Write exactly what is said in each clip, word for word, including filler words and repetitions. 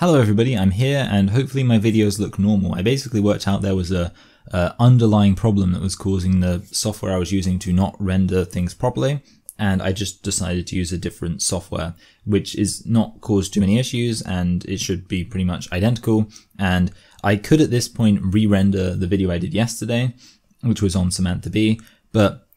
Hello everybody, I'm here and hopefully my videos look normal. I basically worked out there was a uh, underlying problem that was causing the software I was using to not render things properly, and I just decided to use a different software, which is not caused too many issues and it should be pretty much identical. And I could at this point re-render the video I did yesterday, which was on Samantha Bee, but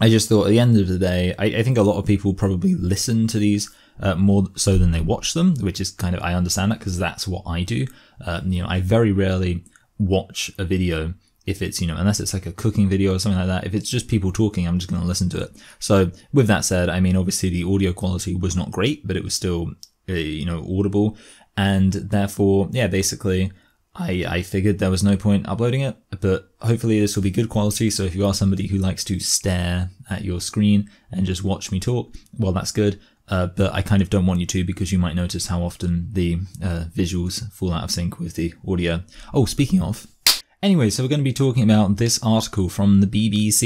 I just thought at the end of the day, I, I think a lot of people probably listen to these Uh, more so than they watch them, which is kind of, I understand that because that's what I do. Uh, you know, I very rarely watch a video if it's, you know, unless it's like a cooking video or something like that. If it's just people talking, I'm just going to listen to it. So with that said, I mean, obviously the audio quality was not great, but it was still, uh, you know, audible. And therefore, yeah, basically I, I figured there was no point uploading it, but hopefully this will be good quality. So if you are somebody who likes to stare at your screen and just watch me talk, well, that's good. Uh, but I kind of don't want you to, because you might notice how often the uh, visuals fall out of sync with the audio. Oh, speaking of. Anyway, so we're going to be talking about this article from the B B C.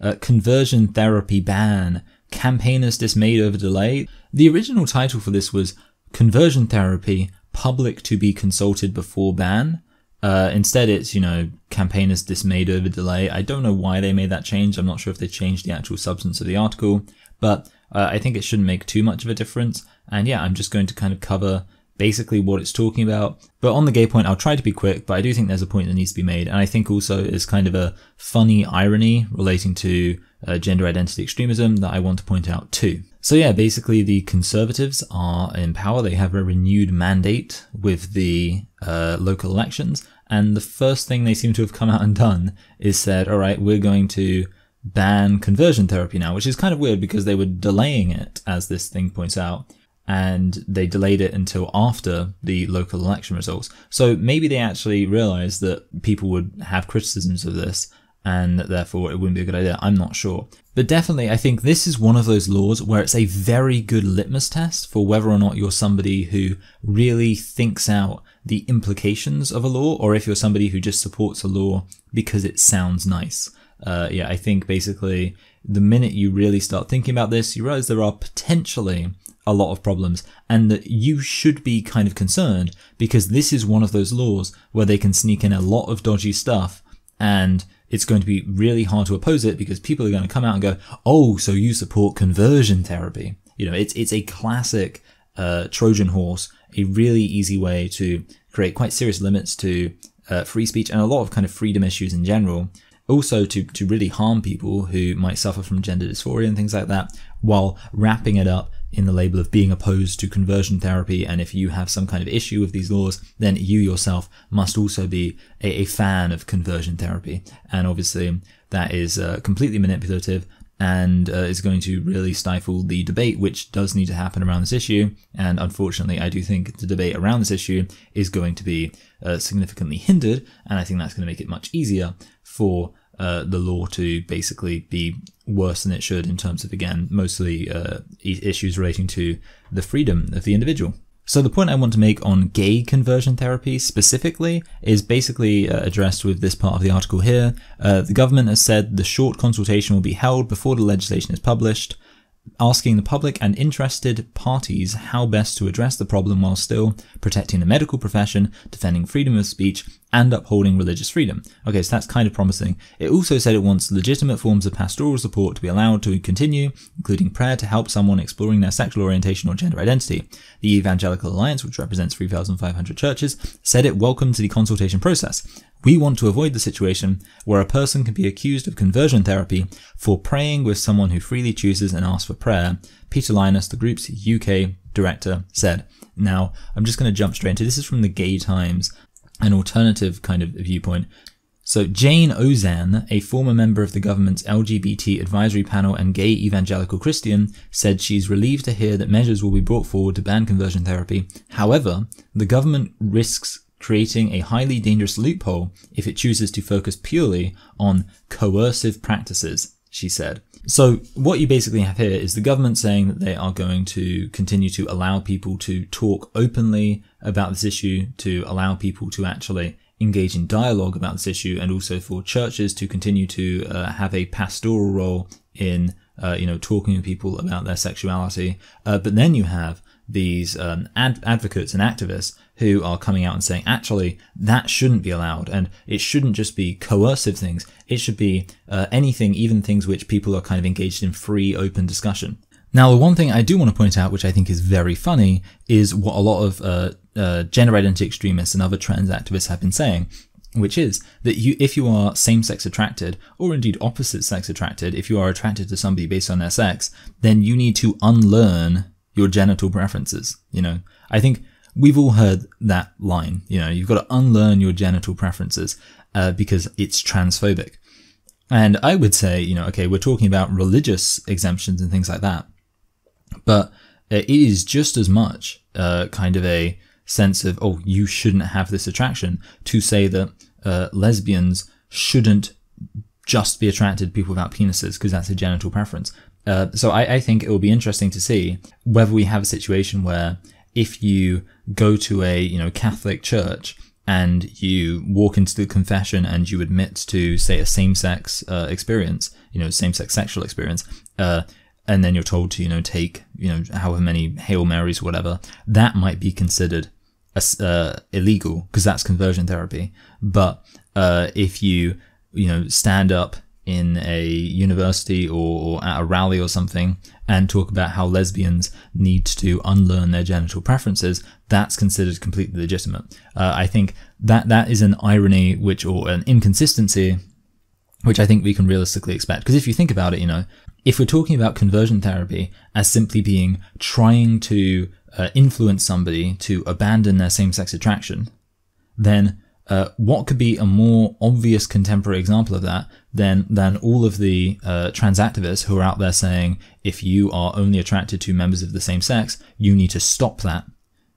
Uh, Conversion Therapy Ban. Campaigners Dismayed Over Delay. The original title for this was Conversion Therapy, Public to be Consulted Before Ban. Uh, instead it's, you know, Campaigners Dismayed Over Delay. I don't know why they made that change. I'm not sure if they changed the actual substance of the article, but Uh, I think it shouldn't make too much of a difference. And yeah, I'm just going to kind of cover basically what it's talking about. But on the gay point, I'll try to be quick, but I do think there's a point that needs to be made. And I think also is kind of a funny irony relating to uh, gender identity extremism that I want to point out too. So yeah, basically the Conservatives are in power. They have a renewed mandate with the uh, local elections. And the first thing they seem to have come out and done is said, all right, we're going to ban conversion therapy now, which is kind of weird because they were delaying it, as this thing points out, and they delayed it until after the local election results. So maybe they actually realized that people would have criticisms of this and that therefore it wouldn't be a good idea. I'm not sure. But definitely, I think this is one of those laws where it's a very good litmus test for whether or not you're somebody who really thinks out the implications of a law, or if you're somebody who just supports a law because it sounds nice. Uh, yeah, I think basically the minute you really start thinking about this, you realize there are potentially a lot of problems and that you should be kind of concerned, because this is one of those laws where they can sneak in a lot of dodgy stuff and it's going to be really hard to oppose it, because people are going to come out and go, oh, so you support conversion therapy. You know, it's, it's a classic uh, Trojan horse, a really easy way to create quite serious limits to uh, free speech and a lot of kind of freedom issues in general. Also to, to really harm people who might suffer from gender dysphoria and things like that, while wrapping it up in the label of being opposed to conversion therapy. And if you have some kind of issue with these laws, then you yourself must also be a, a fan of conversion therapy. And obviously that is uh, completely manipulative and uh, is going to really stifle the debate, which does need to happen around this issue. And unfortunately, I do think the debate around this issue is going to be uh, significantly hindered. And I think that's going to make it much easier for uh, the law to basically be worse than it should in terms of, again, mostly uh, issues relating to the freedom of the individual. So the point I want to make on gay conversion therapy specifically is basically uh, addressed with this part of the article here. Uh, the government has said the short consultation will be held before the legislation is published, asking the public and interested parties how best to address the problem while still protecting the medical profession, defending freedom of speech, and upholding religious freedom. Okay, so that's kind of promising. It also said it wants legitimate forms of pastoral support to be allowed to continue, including prayer to help someone exploring their sexual orientation or gender identity. The Evangelical Alliance, which represents three thousand five hundred churches, said it welcomed the consultation process. We want to avoid the situation where a person can be accused of conversion therapy for praying with someone who freely chooses and asks for prayer, Peter Linus, the group's U K director, said. Now, I'm just going to jump straight into this. This is from the Gay Times, an alternative kind of viewpoint. So Jane Ozan, a former member of the government's L G B T advisory panel and gay evangelical Christian, said she's relieved to hear that measures will be brought forward to ban conversion therapy. However, the government risks creating a highly dangerous loophole if it chooses to focus purely on coercive practices, she said. So what you basically have here is the government saying that they are going to continue to allow people to talk openly about this issue, to allow people to actually engage in dialogue about this issue, and also for churches to continue to uh, have a pastoral role in, uh, you know, talking to people about their sexuality. Uh, but then you have these um, ad advocates and activists who are coming out and saying, actually, that shouldn't be allowed. And it shouldn't just be coercive things. It should be uh, anything, even things which people are kind of engaged in free, open discussion. Now, the one thing I do want to point out, which I think is very funny, is what a lot of uh, uh, gender identity extremists and other trans activists have been saying, which is that you, if you are same-sex attracted, or indeed opposite-sex attracted, if you are attracted to somebody based on their sex, then you need to unlearn your genital preferences. You know, I think we've all heard that line. You know, you've got to unlearn your genital preferences uh, because it's transphobic. And I would say, you know, okay, we're talking about religious exemptions and things like that, but it is just as much uh, kind of a sense of, oh, you shouldn't have this attraction, to say that uh, lesbians shouldn't just be attracted to people without penises because that's a genital preference. Uh, so I, I think it will be interesting to see whether we have a situation where if you go to a, you know, Catholic church and you walk into the confession and you admit to, say, a same-sex uh, experience, you know, same-sex sexual experience, uh, and then you're told to, you know, take, you know, however many Hail Marys or whatever, that might be considered uh, illegal because that's conversion therapy. But uh, if you, you know, stand up in a university or, or at a rally or something and talk about how lesbians need to unlearn their genital preferences, that's considered completely legitimate. Uh, I think that that is an irony which, or an inconsistency, which I think we can realistically expect. Because if you think about it, you know, if we're talking about conversion therapy as simply being trying to uh, influence somebody to abandon their same-sex attraction, then uh, what could be a more obvious contemporary example of that than, than all of the uh, trans activists who are out there saying, if you are only attracted to members of the same sex, you need to stop that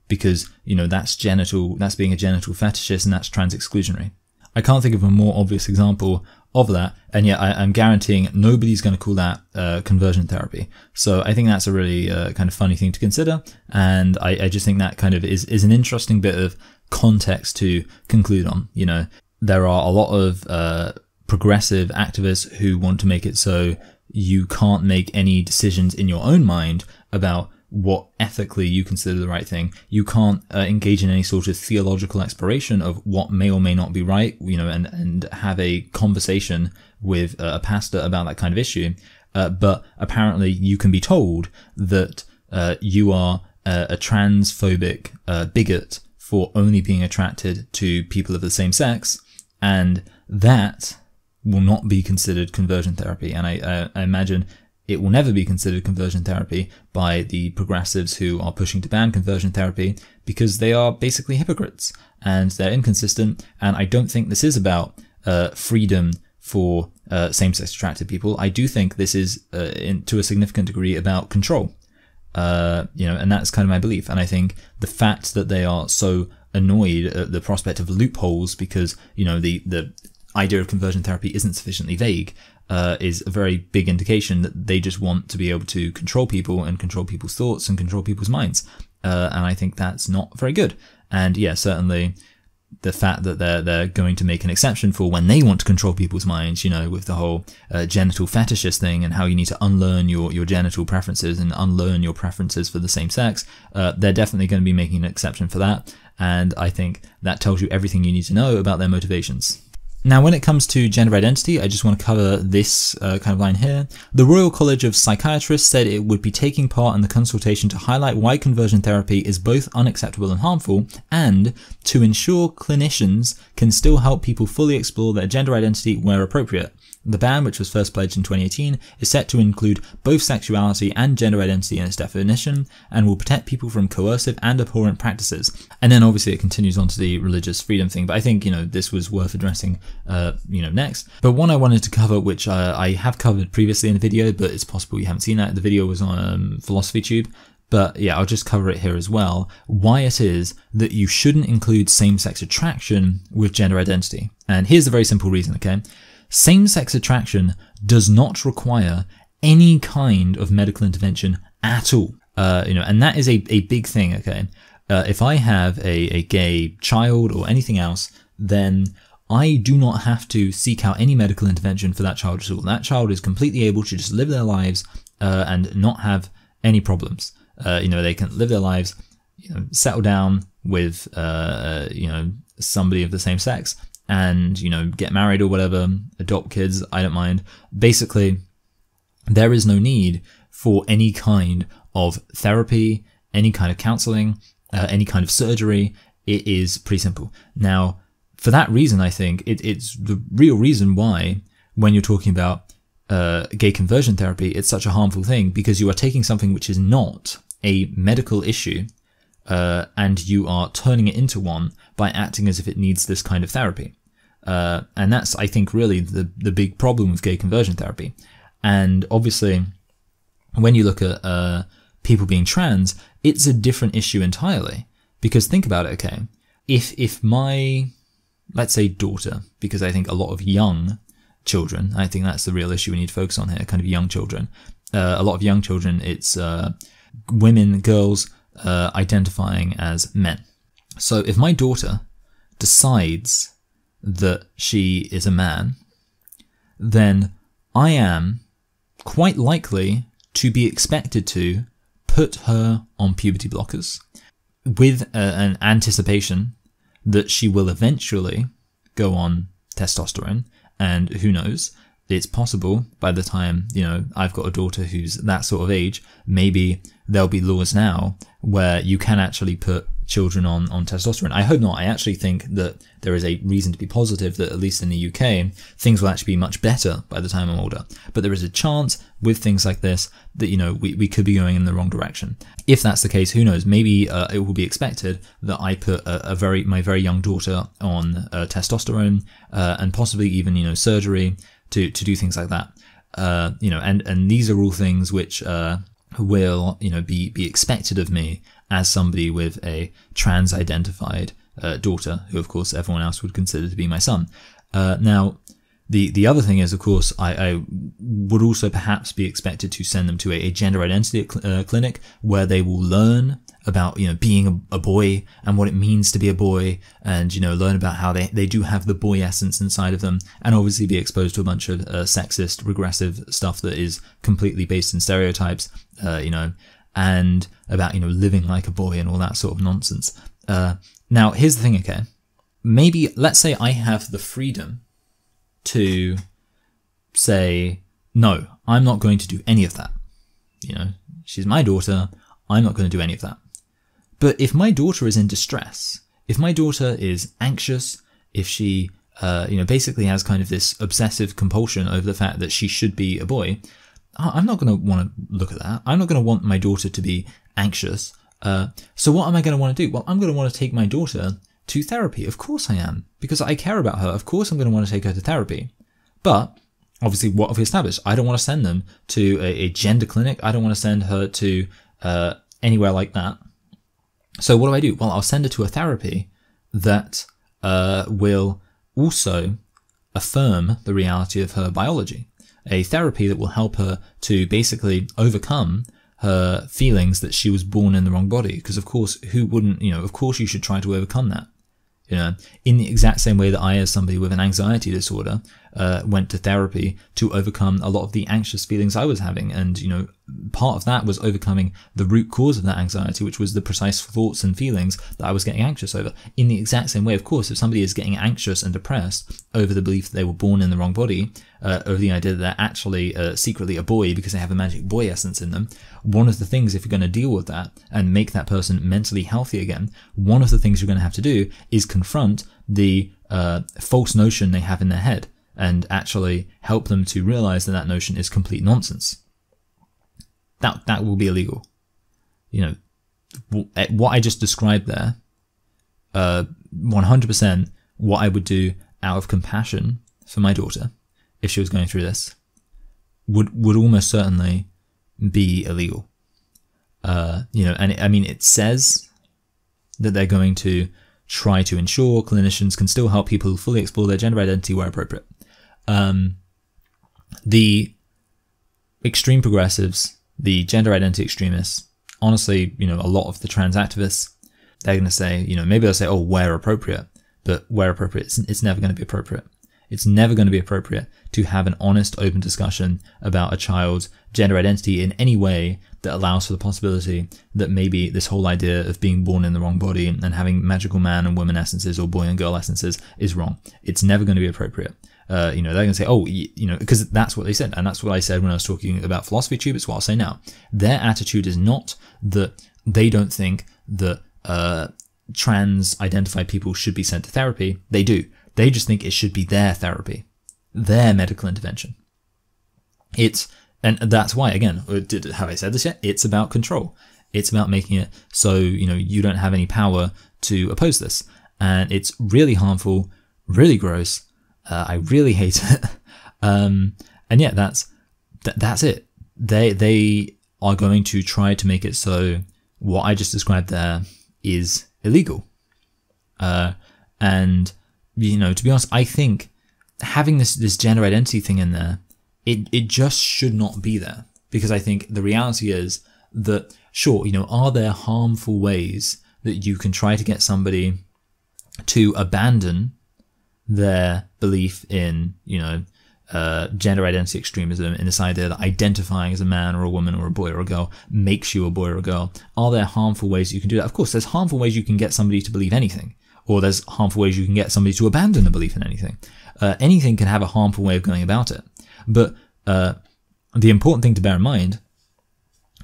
because, you know, that's genital, that's being a genital fetishist and that's trans exclusionary. I can't think of a more obvious example of that, and yet I, I'm guaranteeing nobody's going to call that uh, conversion therapy. So I think that's a really uh, kind of funny thing to consider, and I, I just think that kind of is, is an interesting bit of context to conclude on. You know, there are a lot of uh, progressive activists who want to make it so you can't make any decisions in your own mind about what ethically you consider the right thing. You can't uh, engage in any sort of theological exploration of what may or may not be right, you know, and, and have a conversation with uh, a pastor about that kind of issue. Uh, but apparently you can be told that uh, you are uh, a transphobic uh, bigot for only being attracted to people of the same sex, and that will not be considered conversion therapy. And I, I, I imagine it will never be considered conversion therapy by the progressives who are pushing to ban conversion therapy because they are basically hypocrites and they're inconsistent. And I don't think this is about uh, freedom for uh, same-sex attracted people. I do think this is, uh, in, to a significant degree, about control. Uh, you know, and that's kind of my belief. And I think the fact that they are so annoyed at the prospect of loopholes because, you know, the the idea of conversion therapy isn't sufficiently vague Uh, is a very big indication that they just want to be able to control people and control people's thoughts and control people's minds. Uh, and I think that's not very good. And yeah, certainly the fact that they're, they're going to make an exception for when they want to control people's minds, you know, with the whole uh, genital fetishist thing and how you need to unlearn your, your genital preferences and unlearn your preferences for the same sex, uh, they're definitely going to be making an exception for that. And I think that tells you everything you need to know about their motivations. Now, when it comes to gender identity, I just want to cover this uh, kind of line here. The Royal College of Psychiatrists said it would be taking part in the consultation to highlight why conversion therapy is both unacceptable and harmful, and to ensure clinicians can still help people fully explore their gender identity where appropriate. The ban, which was first pledged in twenty eighteen, is set to include both sexuality and gender identity in its definition, and will protect people from coercive and abhorrent practices. And then obviously it continues on to the religious freedom thing, but I think, you know, this was worth addressing, uh, you know, next. But one I wanted to cover, which uh, I have covered previously in the video, but it's possible you haven't seen that. The video was on um, Philosophy Tube. But yeah, I'll just cover it here as well, why it is that you shouldn't include same-sex attraction with gender identity. And here's a very simple reason, okay? Same-sex attraction does not require any kind of medical intervention at all, uh, you know, and that is a, a big thing, okay? Uh, if I have a, a gay child or anything else, then I do not have to seek out any medical intervention for that child at all. That child is completely able to just live their lives uh, and not have any problems. uh, you know, they can live their lives, you know, settle down with, uh, you know, somebody of the same sex and, you know, get married or whatever, adopt kids, I don't mind. Basically, there is no need for any kind of therapy, any kind of counseling, uh, any kind of surgery. It is pretty simple. Now, for that reason, I think it, it's the real reason why when you're talking about uh, gay conversion therapy, it's such a harmful thing, because you are taking something which is not a medical issue uh, and you are turning it into one by acting as if it needs this kind of therapy. Uh, and that's, I think, really the, the big problem with gay conversion therapy. And obviously, when you look at uh, people being trans, it's a different issue entirely. Because think about it, okay, if, if my, let's say, daughter, because I think a lot of young children, I think that's the real issue we need to focus on here, kind of young children. Uh, a lot of young children, it's uh, women, girls uh, identifying as men. So if my daughter decides that she is a man, then I am quite likely to be expected to put her on puberty blockers with a, an anticipation that she will eventually go on testosterone. And who knows, it's possible by the time, you know, I've got a daughter who's that sort of age, maybe there'll be laws now where you can actually put children on, on testosterone. I hope not. I actually think that there is a reason to be positive that at least in the U K, things will actually be much better by the time I'm older. But there is a chance with things like this that, you know, we, we could be going in the wrong direction. If that's the case, who knows? Maybe uh, it will be expected that I put a, a very my very young daughter on uh, testosterone uh, and possibly even, you know, surgery to, to do things like that. Uh, you know, and, and these are all things which uh, will, you know, be, be expected of me as somebody with a trans-identified uh, daughter, who, of course, everyone else would consider to be my son. Uh, now, the the other thing is, of course, I, I would also perhaps be expected to send them to a, a gender identity cl uh, clinic where they will learn about, you know, being a, a boy and what it means to be a boy, and, you know, learn about how they, they do have the boy essence inside of them, and obviously be exposed to a bunch of uh, sexist, regressive stuff that is completely based in stereotypes, uh, you know, and about, you know, living like a boy and all that sort of nonsense. Uh, now, here's the thing, okay? Maybe, let's say I have the freedom to say, no, I'm not going to do any of that. You know, she's my daughter, I'm not going to do any of that. But if my daughter is in distress, if my daughter is anxious, if she, uh, you know, basically has kind of this obsessive compulsion over the fact that she should be a boy, I'm not going to want to look at that. I'm not going to want my daughter to be anxious. Uh, so what am I going to want to do? Well, I'm going to want to take my daughter to therapy. Of course I am, because I care about her. Of course I'm going to want to take her to therapy. But obviously, what have we established? I don't want to send them to a, a gender clinic. I don't want to send her to uh, anywhere like that. So what do I do? Well, I'll send her to a therapy that uh, will also affirm the reality of her biology. A therapy that will help her to basically overcome her feelings that she was born in the wrong body. Because of course, who wouldn't, you know, of course you should try to overcome that. You know, in the exact same way that I, as somebody with an anxiety disorder, uh, went to therapy to overcome a lot of the anxious feelings I was having. And, you know, part of that was overcoming the root cause of that anxiety, which was the precise thoughts and feelings that I was getting anxious over. In the exact same way, of course, if somebody is getting anxious and depressed over the belief that they were born in the wrong body, uh, over the idea that they're actually uh, secretly a boy because they have a magic boy essence in them, one of the things, if you're going to deal with that and make that person mentally healthy again, one of the things you're going to have to do is confront the uh, false notion they have in their head and actually help them to realize that that notion is complete nonsense. That, that will be illegal. You know, what I just described there, uh, one hundred percent what I would do out of compassion for my daughter if she was going through this would, would almost certainly be illegal. Uh, you know, and it, I mean, it says that they're going to try to ensure clinicians can still help people fully explore their gender identity where appropriate. Um, the extreme progressives, the gender identity extremists, honestly, you know, a lot of the trans activists, they're going to say, you know, maybe they'll say, oh, where appropriate, but where appropriate, it's, it's never going to be appropriate. it's never going to be appropriate to have an honest, open discussion about a child's gender identity in any way that allows for the possibility that maybe this whole idea of being born in the wrong body and having magical man and woman essences or boy and girl essences is wrong. It's never going to be appropriate. Uh, you know, they're going to say, oh, you know, because that's what they said. And that's what I said when I was talking about Philosophy Tube. It's what I'll say now. Their attitude is not that they don't think that uh, trans-identified people should be sent to therapy. They do. They just think it should be their therapy, their medical intervention. It's, and that's why, again, did, have I said this yet? It's about control. It's about making it so, you know, you don't have any power to oppose this. And it's really harmful, really gross. Uh, I really hate it. um, and yeah, that's th that's it. They they are going to try to make it so what I just described there is illegal. Uh, and you know, to be honest, I think having this this gender identity thing in there, it it just should not be there, because I think the reality is that sure, you know, are there harmful ways that you can try to get somebody to abandon their belief in, you know, uh, gender identity extremism, in this idea that identifying as a man or a woman or a boy or a girl makes you a boy or a girl? Are there harmful ways you can do that? Of course, there's harmful ways you can get somebody to believe anything, or there's harmful ways you can get somebody to abandon a belief in anything. Uh, anything can have a harmful way of going about it. But uh, the important thing to bear in mind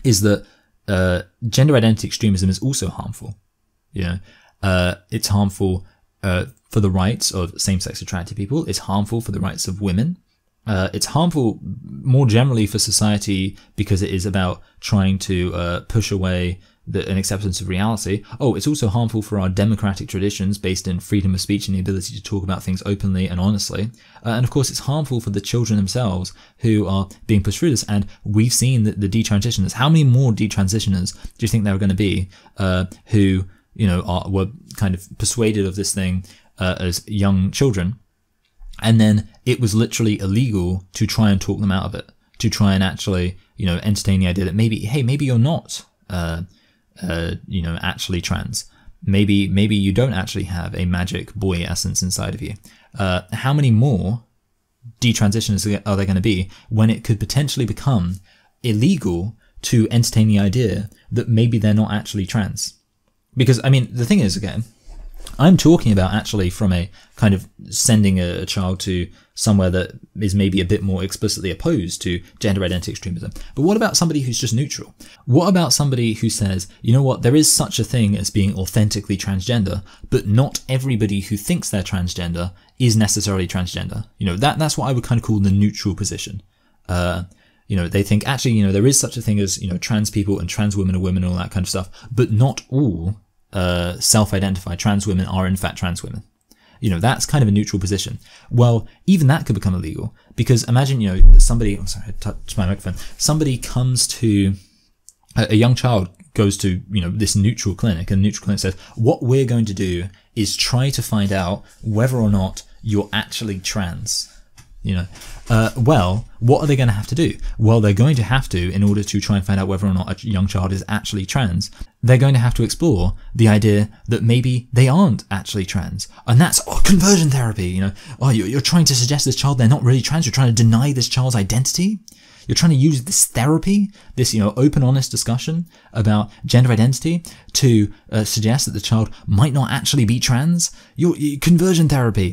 is that uh, gender identity extremism is also harmful. You know, uh, it's harmful Uh, for the rights of same-sex attracted people. It's harmful for the rights of women. Uh, it's harmful more generally for society, because it is about trying to uh, push away the, an acceptance of reality. Oh, it's also harmful for our democratic traditions based in freedom of speech and the ability to talk about things openly and honestly. Uh, and of course, it's harmful for the children themselves who are being pushed through this. And we've seen that the detransitioners, how many more detransitioners do you think there are going to be uh, who... you know, are, were kind of persuaded of this thing uh, as young children, and then it was literally illegal to try and talk them out of it, to try and actually, you know, entertain the idea that maybe, hey, maybe you're not, uh, uh, you know, actually trans. Maybe, maybe you don't actually have a magic boy essence inside of you. Uh, how many more detransitioners are there going to be when it could potentially become illegal to entertain the idea that maybe they're not actually trans? Because, I mean, the thing is, again, I'm talking about actually from a kind of sending a, a child to somewhere that is maybe a bit more explicitly opposed to gender identity extremism. But what about somebody who's just neutral? What about somebody who says, you know what, there is such a thing as being authentically transgender, but not everybody who thinks they're transgender is necessarily transgender. You know, that that's what I would kind of call the neutral position. Uh You know, they think, actually, you know, there is such a thing as, you know, trans people and trans women are women and all that kind of stuff, but not all uh, self-identified trans women are in fact trans women. You know, that's kind of a neutral position. Well, even that could become illegal, because imagine, you know, somebody, oh, sorry, I touched my microphone, somebody comes to, a, a young child goes to, you know, this neutral clinic, and the neutral clinic says, what we're going to do is try to find out whether or not you're actually trans. You know, uh, well, what are they going to have to do? Well, they're going to have to, in order to try and find out whether or not a young child is actually trans, they're going to have to explore the idea that maybe they aren't actually trans. And that's oh, conversion therapy, you know. Oh, you're trying to suggest this child they're not really trans. You're trying to deny this child's identity. You're trying to use this therapy, this, you know, open, honest discussion about gender identity to uh, suggest that the child might not actually be trans. You're, you're conversion therapy.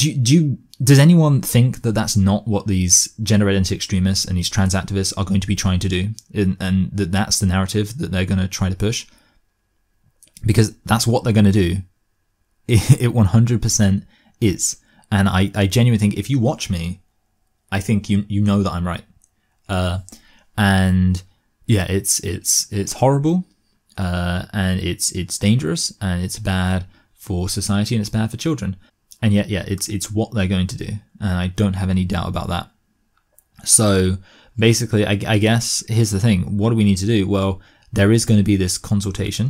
Do you, do you, does anyone think that that's not what these gender identity extremists and these trans activists are going to be trying to do, and, and that that's the narrative that they're going to try to push? Because that's what they're going to do. It, it one hundred percent is. And I, I genuinely think if you watch me, I think you you know that I'm right. Uh, and yeah, it's it's it's horrible, uh, and it's it's dangerous, and it's bad for society, and it's bad for children. And yet, yeah, it's it's what they're going to do, and I don't have any doubt about that. So basically, I, I guess here's the thing: what do we need to do? Well, there is going to be this consultation,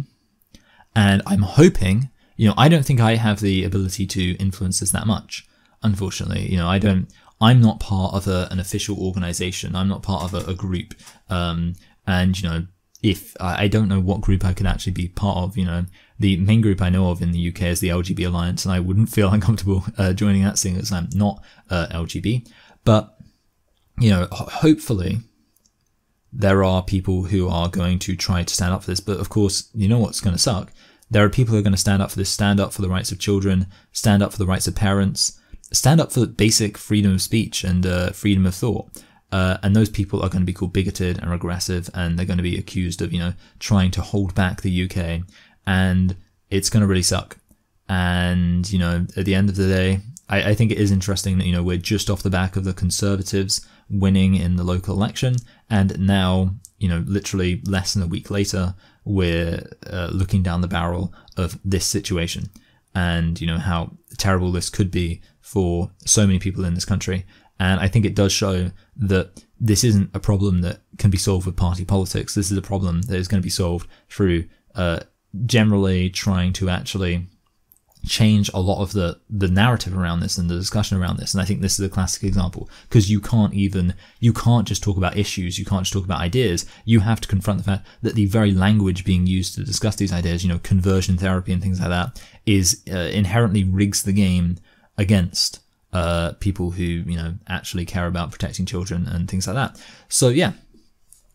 and I'm hoping, you know, I don't think I have the ability to influence this that much, unfortunately. You know, I don't. I'm not part of a, an official organization. I'm not part of a, a group, um, and you know, if I don't know what group I could actually be part of, you know. The main group I know of in the U K is the L G B Alliance, and I wouldn't feel uncomfortable uh, joining that, seeing as I'm not uh, L G B. But, you know, ho hopefully there are people who are going to try to stand up for this. But of course, you know what's going to suck? There are people who are going to stand up for this, stand up for the rights of children, stand up for the rights of parents, stand up for basic freedom of speech and uh, freedom of thought. Uh, and those people are going to be called bigoted and regressive, and they're going to be accused of, you know, trying to hold back the U K. And it's going to really suck. And, you know, at the end of the day, I, I think it is interesting that, you know, we're just off the back of the Conservatives winning in the local election. And now, you know, literally less than a week later, we're uh, looking down the barrel of this situation and, you know, how terrible this could be for so many people in this country. And I think it does show that this isn't a problem that can be solved with party politics. This is a problem that is going to be solved through uh generally trying to actually change a lot of the the narrative around this and the discussion around this. And I think this is a classic example, because you can't even you can't just talk about issues, you can't just talk about ideas. You have to confront the fact that the very language being used to discuss these ideas, you know, conversion therapy and things like that, is uh, inherently rigs the game against uh people who, you know, actually care about protecting children and things like that. So yeah,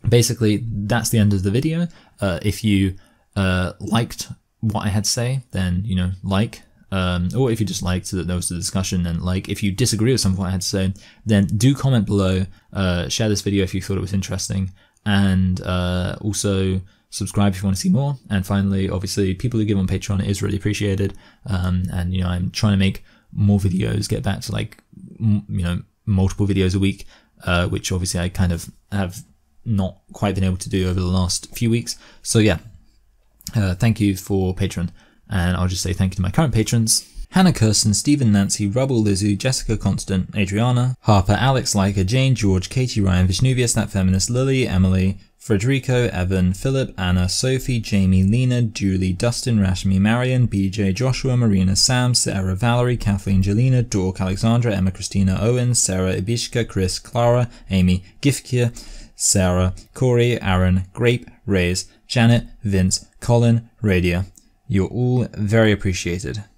basically that's the end of the video. Uh if you Uh, liked what I had to say, then, you know, like, um, or if you just liked that there was a discussion, then like. If you disagree with some of what I had to say, then do comment below, uh, share this video if you thought it was interesting, and uh, also subscribe if you want to see more. And finally, obviously, people who give on Patreon, it is really appreciated, um, and, you know, I'm trying to make more videos, get back to, like, m you know, multiple videos a week, uh, which obviously I kind of have not quite been able to do over the last few weeks, so yeah. Uh, thank you for Patreon, and I'll just say thank you to my current patrons: Hannah Kirsten, Stephen Nancy, Rubble, Lizu, Jessica Constant, Adriana, Harper, Alex, Leica, Jane, George, Katie, Ryan, Vishnuvius, That Feminist, Lily, Emily, Frederico, Evan, Philip, Anna, Sophie, Jamie, Lena, Julie, Dustin, Rashmi, Marion, B J, Joshua, Marina, Sam, Sarah, Valerie, Kathleen, Jelena, Dork, Alexandra, Emma, Christina, Owen, Sarah, Ibishka, Chris, Clara, Amy, Gifkia, Sarah, Corey, Aaron, Grape, Reyes, Janet, Vince, Colin, Radia. You're all very appreciated.